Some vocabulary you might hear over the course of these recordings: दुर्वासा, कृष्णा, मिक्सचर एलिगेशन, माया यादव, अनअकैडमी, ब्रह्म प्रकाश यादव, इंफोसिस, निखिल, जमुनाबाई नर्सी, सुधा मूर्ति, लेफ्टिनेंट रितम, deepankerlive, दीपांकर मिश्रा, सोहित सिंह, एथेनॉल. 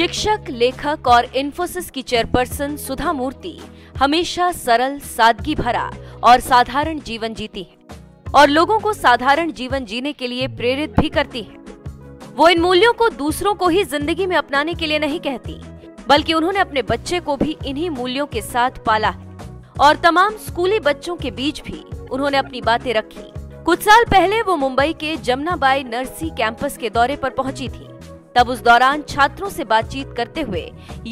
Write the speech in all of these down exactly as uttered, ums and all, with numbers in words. शिक्षक, लेखक और इंफोसिस की चेयरपर्सन सुधा मूर्ति हमेशा सरल, सादगी भरा और साधारण जीवन जीती हैं और लोगों को साधारण जीवन जीने के लिए प्रेरित भी करती हैं। वो इन मूल्यों को दूसरों को ही जिंदगी में अपनाने के लिए नहीं कहती, बल्कि उन्होंने अपने बच्चे को भी इन्हीं मूल्यों के साथ पाला है और तमाम स्कूली बच्चों के बीच भी उन्होंने अपनी बातें रखी। कुछ साल पहले वो मुंबई के जमुनाबाई नर्सी कैंपस के दौरे पर पहुंची थी। तब उस दौरान छात्रों से बातचीत करते हुए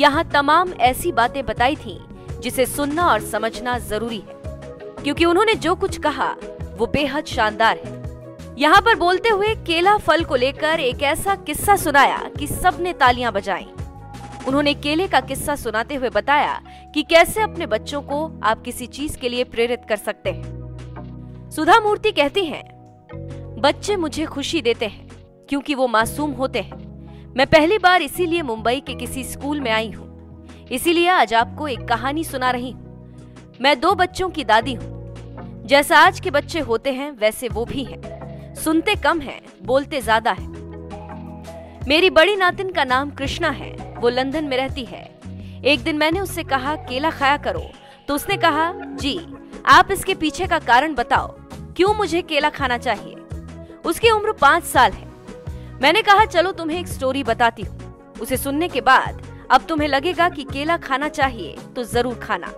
यहाँ तमाम ऐसी बातें बताई थीं जिसे सुनना और समझना जरूरी है, क्योंकि उन्होंने जो कुछ कहा वो बेहद शानदार है। यहाँ पर बोलते हुए केला फल को लेकर एक ऐसा किस्सा सुनाया कि सबने तालियां बजाई। उन्होंने केले का किस्सा सुनाते हुए बताया कि कैसे अपने बच्चों को आप किसी चीज के लिए प्रेरित कर सकते हैं। सुधा मूर्ति कहती हैं, बच्चे मुझे खुशी देते हैं क्योंकि वो मासूम होते हैं। मैं पहली बार इसीलिए मुंबई के किसी स्कूल में आई हूँ, इसीलिए आज आपको एक कहानी सुना रही हूँ। मैं दो बच्चों की दादी हूँ। जैसा आज के बच्चे होते हैं वैसे वो भी हैं, सुनते कम हैं, बोलते ज्यादा हैं। मेरी बड़ी नातिन का नाम कृष्णा है, वो लंदन में रहती है। एक दिन मैंने उससे कहा केला खाया करो, तो उसने कहा जी आप इसके पीछे का कारण बताओ, क्यों मुझे केला खाना चाहिए। उसकी उम्र पाँच साल है। मैंने कहा चलो तुम्हें एक स्टोरी बताती हूँ, उसे सुनने के बाद अब तुम्हें लगेगा कि केला खाना चाहिए तो जरूर खाना।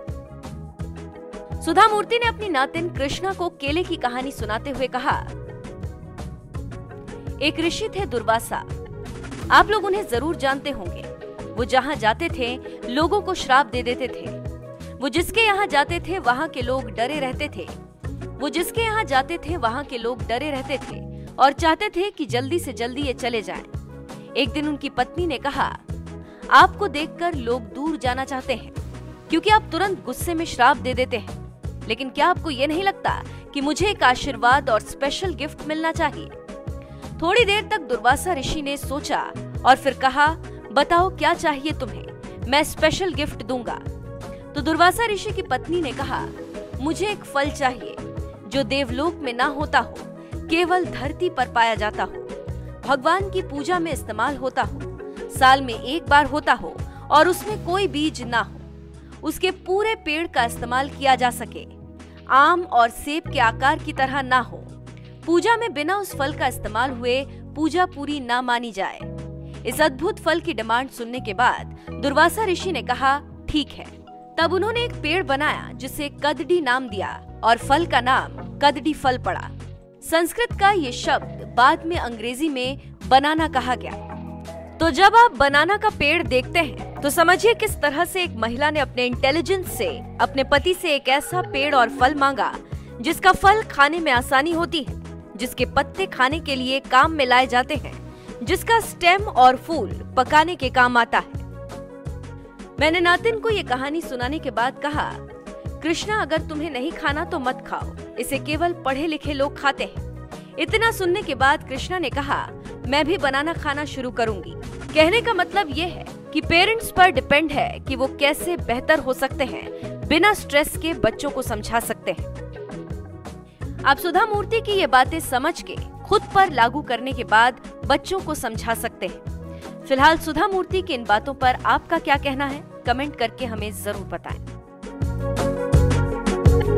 सुधा मूर्ति ने अपनी नातिन कृष्णा को केले की कहानी सुनाते हुए कहा, एक ऋषि थे दुर्वासा, आप लोग उन्हें जरूर जानते होंगे। वो जहाँ जाते थे लोगों को श्राप दे देते थे। वो जिसके यहाँ जाते थे वहाँ के लोग डरे रहते थे। वो जिसके यहाँ जाते थे वहाँ के लोग डरे रहते थे और चाहते थे कि जल्दी से जल्दी ये चले जाएं। एक दिन उनकी पत्नी ने कहा, आपको देखकर लोग दूर जाना चाहते हैं क्योंकि आप तुरंत गुस्से में श्राप दे देते हैं, लेकिन क्या आपको ये नहीं लगता कि मुझे एक आशीर्वाद और स्पेशल गिफ्ट मिलना चाहिए। थोड़ी देर तक दुर्वासा ऋषि ने सोचा और फिर कहा, बताओ क्या चाहिए तुम्हें, मैं स्पेशल गिफ्ट दूंगा। तो दुर्वासा ऋषि की पत्नी ने कहा, मुझे एक फल चाहिए जो देवलोक में ना होता हो, केवल धरती पर पाया जाता हो, भगवान की पूजा में इस्तेमाल होता हो, साल में एक बार होता हो और उसमें कोई बीज ना हो, उसके पूरे पेड़ का इस्तेमाल किया जा सके, आम और सेब के आकार की तरह ना हो, पूजा में बिना उस फल का इस्तेमाल हुए पूजा पूरी ना मानी जाए। इस अद्भुत फल की डिमांड सुनने के बाद दुर्वासा ऋषि ने कहा ठीक है। तब उन्होंने एक पेड़ बनाया जिसे कदड़ी नाम दिया और फल का नाम कदड़ी फल पड़ा। संस्कृत का ये शब्द बाद में अंग्रेजी में बनाना कहा गया। तो जब आप बनाना का पेड़ देखते हैं तो समझिए किस तरह से एक महिला ने अपने इंटेलिजेंस से अपने पति से एक ऐसा पेड़ और फल मांगा जिसका फल खाने में आसानी होती है, जिसके पत्ते खाने के लिए काम में लाए जाते हैं, जिसका स्टेम और फूल पकाने के काम आता है। मैंने नातिन को ये कहानी सुनाने के बाद कहा, कृष्णा अगर तुम्हें नहीं खाना तो मत खाओ, इसे केवल पढ़े लिखे लोग खाते हैं। इतना सुनने के बाद कृष्णा ने कहा, मैं भी बनाना खाना शुरू करूंगी। कहने का मतलब ये है कि पेरेंट्स पर डिपेंड है कि वो कैसे बेहतर हो सकते हैं, बिना स्ट्रेस के बच्चों को समझा सकते हैं। आप सुधा मूर्ति की ये बातें समझ के खुद पर लागू करने के बाद बच्चों को समझा सकते हैं। फिलहाल सुधा मूर्ति की इन बातों पर आपका क्या कहना है, कमेंट करके हमें जरूर बताएं।